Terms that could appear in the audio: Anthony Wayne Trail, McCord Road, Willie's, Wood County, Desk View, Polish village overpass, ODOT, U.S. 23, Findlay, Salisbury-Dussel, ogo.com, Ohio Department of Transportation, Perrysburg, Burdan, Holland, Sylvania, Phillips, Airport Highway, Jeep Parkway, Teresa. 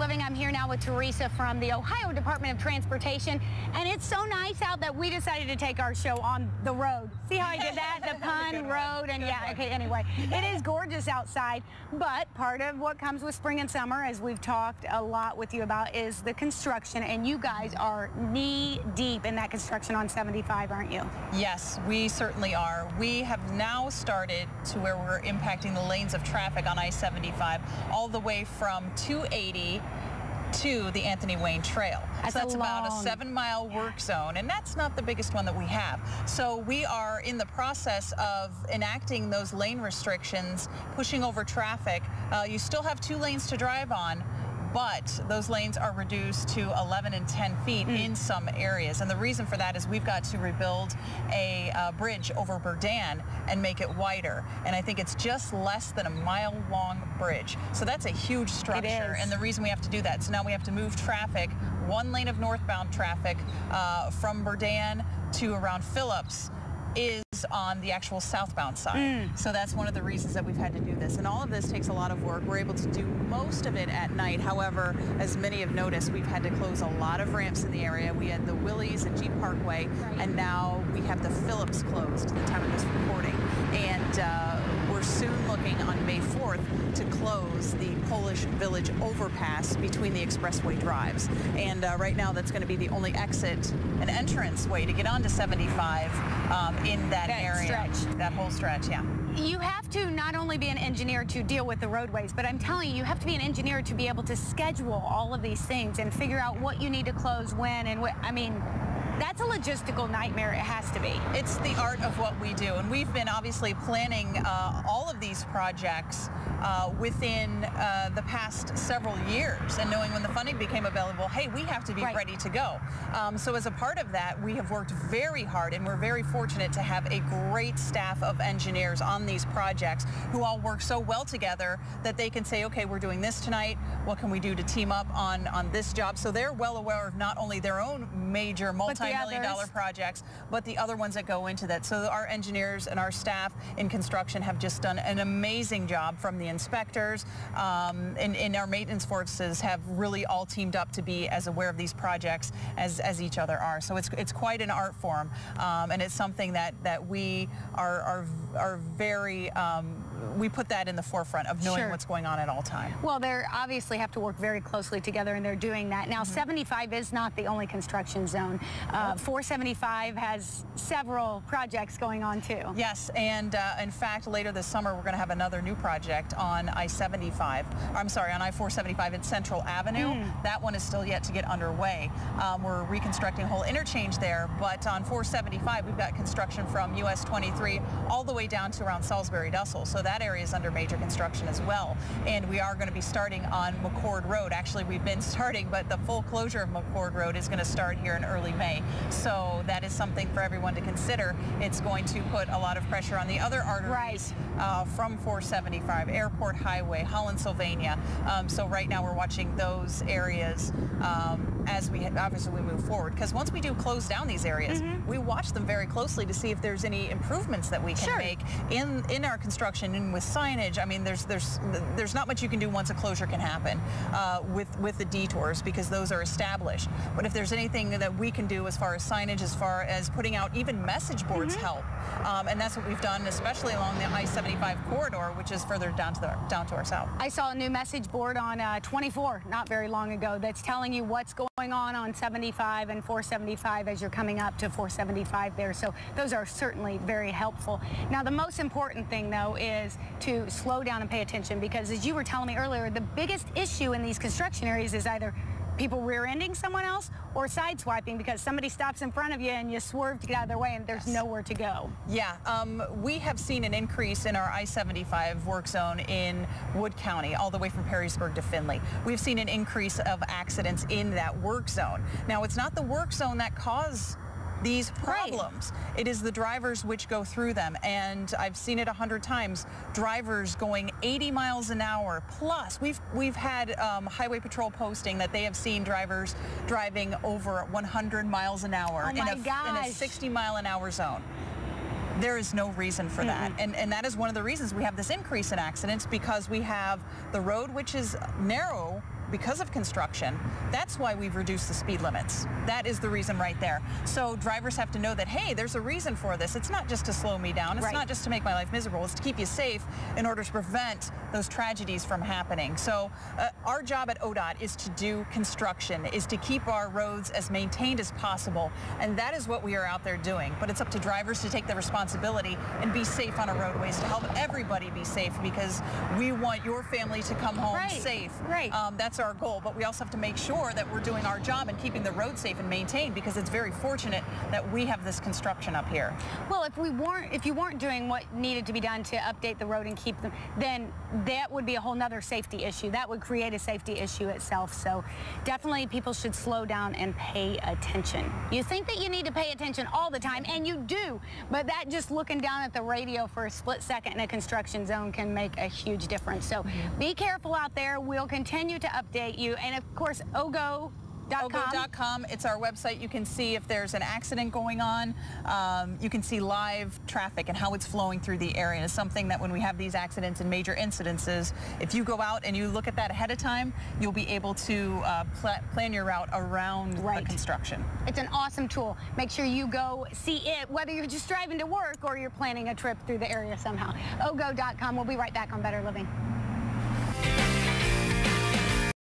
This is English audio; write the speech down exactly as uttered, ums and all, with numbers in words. Living. I'm here now with Teresa from the Ohio Department of Transportation, and it's so nice out that we decided to take our show on the road. See how I did that? The pun, road, and yeah, okay, anyway. It is gorgeous outside, but part of what comes with spring and summer, as we've talked a lot with you about, is the construction, and you guys are knee-deep in that construction on seventy-five, aren't you? Yes, we certainly are. We have now started to where we're impacting the lanes of traffic on I seventy-five all the way from two eighty to the Anthony Wayne Trail. That's so that's a long, about a seven mile work zone, and that's not the biggest one that we have. So we are in the process of enacting those lane restrictions, pushing over traffic. Uh, you still have two lanes to drive on, but those lanes are reduced to eleven and ten feet mm. in some areas. And the reason for that is we've got to rebuild a uh, bridge over Burdan and make it wider. And I think it's just less than a mile long bridge. So that's a huge structure. And the reason we have to do that, so now we have to move traffic, one lane of northbound traffic uh, from Burdan to around Phillips is on the actual southbound side. Mm. So that's one of the reasons that we've had to do this. And all of this takes a lot of work. We're able to do most of it at night. However, as many have noticed, we've had to close a lot of ramps in the area. We had the Willie's and Jeep Parkway, right. and now we have the Phillips closed at the time of this recording. And uh, we're soon looking on May fourth to close the Polish village overpass between the expressway drives. And uh, right now that's going to be the only exit and entrance way to get onto seventy-five um, in that That area, stretch. That whole stretch, yeah. You have to not only be an engineer to deal with the roadways, but I'm telling you, you have to be an engineer to be able to schedule all of these things and figure out what you need to close when and what, I mean, that's a logistical nightmare. It has to be. It's the art of what we do, and we've been obviously planning uh, all of these projects uh, within uh, the past several years, and knowing when the funding became available, hey, we have to be right. ready to go. Um, so as a part of that, we have worked very hard, and we're very fortunate to have a great staff of engineers on these projects who all work so well together that they can say, okay, we're doing this tonight. What can we do to team up on, on this job? So they're well aware of not only their own major multi million dollar projects, but the other ones that go into that. So our engineers and our staff in construction have just done an amazing job, from the inspectors um, and, and our maintenance forces have really all teamed up to be as aware of these projects as, as each other are. So it's, it's quite an art form, um, and it's something that, that we are, are, are very um, we put that in the forefront of knowing sure. what's going on at all times. Well, they obviously have to work very closely together, and they're doing that. Now, mm-hmm. seventy-five is not the only construction zone. Uh, four seventy-five has several projects going on, too. Yes, and uh, in fact, later this summer, we're going to have another new project on I seventy-five. I'm sorry, on I four seventy-five at Central Avenue. Mm. That one is still yet to get underway. Um, we're reconstructing a whole interchange there, but on four seventy-five, we've got construction from U S twenty-three all the way down to around Salisbury-Dussel. So that That area is under major construction as well, and we are going to be starting on McCord Road. Actually, we've been starting, but the full closure of McCord Road is going to start here in early May. So that is something for everyone to consider. It's going to put a lot of pressure on the other arteries right. uh, from four seventy-five, Airport Highway, Holland, Sylvania. Um, so right now we're watching those areas um, as we obviously we move forward, because once we do close down these areas, mm-hmm. we watch them very closely to see if there's any improvements that we can sure. make in in our construction. With signage, I mean, there's there's there's not much you can do once a closure can happen uh, with with the detours, because those are established. But if there's anything that we can do as far as signage, as far as putting out even message boards, mm-hmm. help, um, and that's what we've done, especially along the I seventy-five corridor, which is further down to the down to our south. I saw a new message board on uh, twenty-four not very long ago that's telling you what's going on on seventy-five and four seventy-five as you're coming up to four seventy-five there. So those are certainly very helpful. Now, the most important thing, though, is to slow down and pay attention, because as you were telling me earlier, the biggest issue in these construction areas is either people rear-ending someone else or sideswiping, because somebody stops in front of you and you swerve to get out of their way and there's yes. nowhere to go. Yeah, um, we have seen an increase in our I seventy-five work zone in Wood County all the way from Perrysburg to Findlay. We've seen an increase of accidents in that work zone. Now, it's not the work zone that caused these problems. Right. It is the drivers which go through them, and I've seen it a hundred times. Drivers going eighty miles an hour plus. We've we've had um, highway patrol posting that they have seen drivers driving over one hundred miles an hour oh in, a, in a sixty mile an hour zone. There is no reason for that. Mm-hmm. And, and that is one of the reasons we have this increase in accidents, because we have the road which is narrow because of construction, that's why we've reduced the speed limits. That is the reason right there. So drivers have to know that, hey, there's a reason for this. It's not just to slow me down. It's right. not just to make my life miserable. It's to keep you safe in order to prevent those tragedies from happening. So uh, our job at O D O T is to do construction, is to keep our roads as maintained as possible. And that is what we are out there doing. But it's up to drivers to take the responsibility and be safe on our roadways, to help everybody be safe, because we want your family to come home right. safe. Right. Um, that's our goal. But we also have to make sure that we're doing our job and keeping the road safe and maintained, because it's very fortunate that we have this construction up here. Well, if we weren't, if you weren't doing what needed to be done to update the road and keep them, then that would be a whole nother safety issue. That would create a safety issue itself. So definitely people should slow down and pay attention. You think that you need to pay attention all the time, and you do, but that just looking down at the radio for a split second in a construction zone can make a huge difference. So be careful out there. We'll continue to update you. And of course, O G O dot com. O G O dot com. It's our website. You can see if there's an accident going on. Um, you can see live traffic and how it's flowing through the area. It's something that when we have these accidents and major incidences, if you go out and you look at that ahead of time, you'll be able to uh, pl plan your route around right. the construction. It's an awesome tool. Make sure you go see it, whether you're just driving to work or you're planning a trip through the area somehow. O G O dot com. We'll be right back on Better Living.